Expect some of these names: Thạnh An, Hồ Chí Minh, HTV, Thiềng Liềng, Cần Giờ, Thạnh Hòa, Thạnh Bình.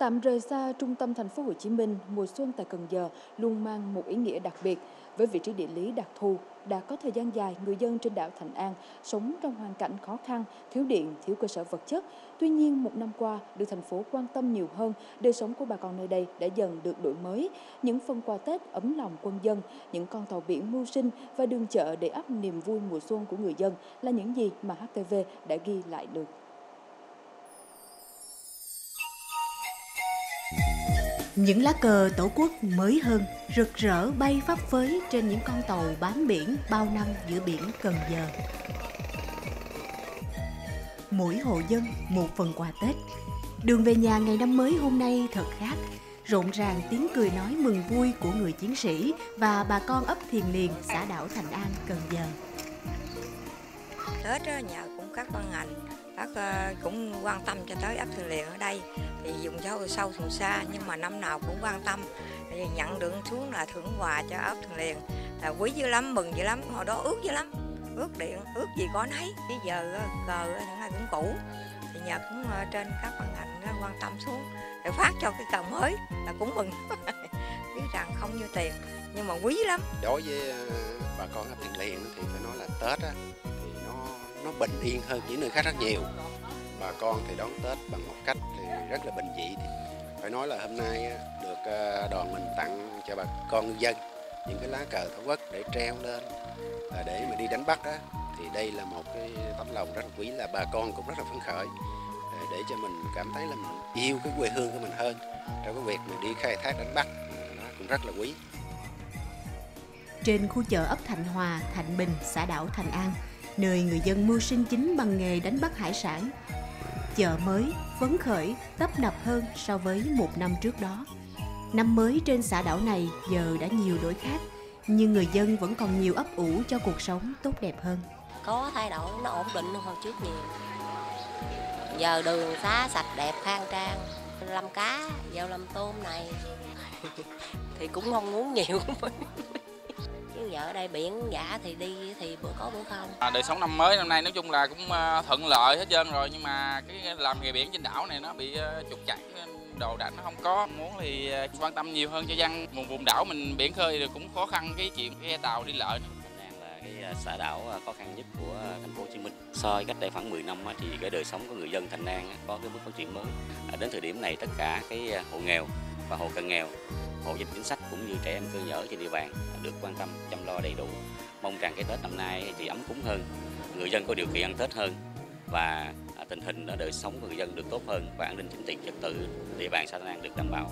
Tạm rời xa trung tâm thành phố Hồ Chí Minh, mùa xuân tại Cần Giờ luôn mang một ý nghĩa đặc biệt. Với vị trí địa lý đặc thù, đã có thời gian dài người dân trên đảo Thạnh An sống trong hoàn cảnh khó khăn, thiếu điện, thiếu cơ sở vật chất. Tuy nhiên, một năm qua, được thành phố quan tâm nhiều hơn, đời sống của bà con nơi đây đã dần được đổi mới. Những phần quà Tết ấm lòng quân dân, những con tàu biển mưu sinh và đường chợ để ấp niềm vui mùa xuân của người dân là những gì mà HTV đã ghi lại được. Những lá cờ Tổ quốc mới hơn rực rỡ bay phấp phới trên những con tàu bám biển bao năm giữa biển Cần Giờ. Mỗi hộ dân một phần quà Tết. Đường về nhà ngày năm mới hôm nay thật khác, rộn ràng tiếng cười nói mừng vui của người chiến sĩ và bà con ấp Thiềng Liềng, xã đảo Thạnh An, Cần Giờ. Tết nhà cũng các ban ngành, bác cũng quan tâm cho tới ấp Thiềng Liềng ở đây, thì dùng cho sâu thùng xa nhưng mà năm nào cũng quan tâm, thì nhận được xuống là thưởng quà cho ấp Thiềng Liềng, là quý dữ lắm, mừng dữ lắm, hồi đó ước dữ lắm, ước điện, ước gì có nấy. Bây giờ cờ những ai cũng cũ, thì nhà cũng trên các ban ngành quan tâm xuống để phát cho cái cờ mới là cũng mừng. Biết rằng không nhiêu tiền nhưng mà quý lắm. Đối với bà con ấp Thiềng Liềng thì phải nói là Tết á, nó bình yên hơn những nơi khác rất nhiều. Bà con thì đón Tết bằng một cách thì rất là bình dị. Phải nói là hôm nay được đoàn mình tặng cho bà con ngư dân những cái lá cờ Tổ quốc để treo lên để mà đi đánh bắt đó, thì đây là một cái tấm lòng rất là quý, là bà con cũng rất là phấn khởi để cho mình cảm thấy là mình yêu cái quê hương của mình hơn trong cái việc mình đi khai thác đánh bắt, nó cũng rất là quý. Trên khu chợ ấp Thạnh Hòa, Thạnh Bình, xã đảo Thạnh An, nơi người dân mưu sinh chính bằng nghề đánh bắt hải sản, chợ mới phấn khởi tấp nập hơn so với một năm trước đó. Năm mới trên xã đảo này giờ đã nhiều đổi khác, nhưng người dân vẫn còn nhiều ấp ủ cho cuộc sống tốt đẹp hơn. Có thay đổi, nó ổn định hơn trước nhiều. Giờ đường xá sạch đẹp khang trang, làm cá, vào làm tôm này thì cũng mong muốn nhiều. Giờ ở đây biển giả thì đi thì bữa có bữa không. Đời sống năm mới năm nay nói chung là cũng thuận lợi hết trơn rồi, nhưng mà cái làm nghề biển trên đảo này nó bị trục chặt, đồ đạc nó không có. Muốn thì quan tâm nhiều hơn cho dân vùng đảo mình, biển khơi thì cũng khó khăn cái chuyện ghe tàu đi lợi. Đang là cái xã đảo khó khăn nhất của thành phố Hồ Chí Minh. So với cách đây khoảng 10 năm thì cái đời sống của người dân Thạnh An có cái bước phát triển mới. Đến thời điểm này tất cả cái hộ nghèo và hộ cận nghèo, hộ gia đình chính sách cũng như trẻ em cơ nhở trên địa bàn được quan tâm chăm lo đầy đủ. Mong rằng cái Tết năm nay thì ấm cúng hơn, người dân có điều kiện ăn Tết hơn và tình hình đời sống của người dân được tốt hơn và an ninh chính trị trật tự địa bàn xã Thạnh An được đảm bảo.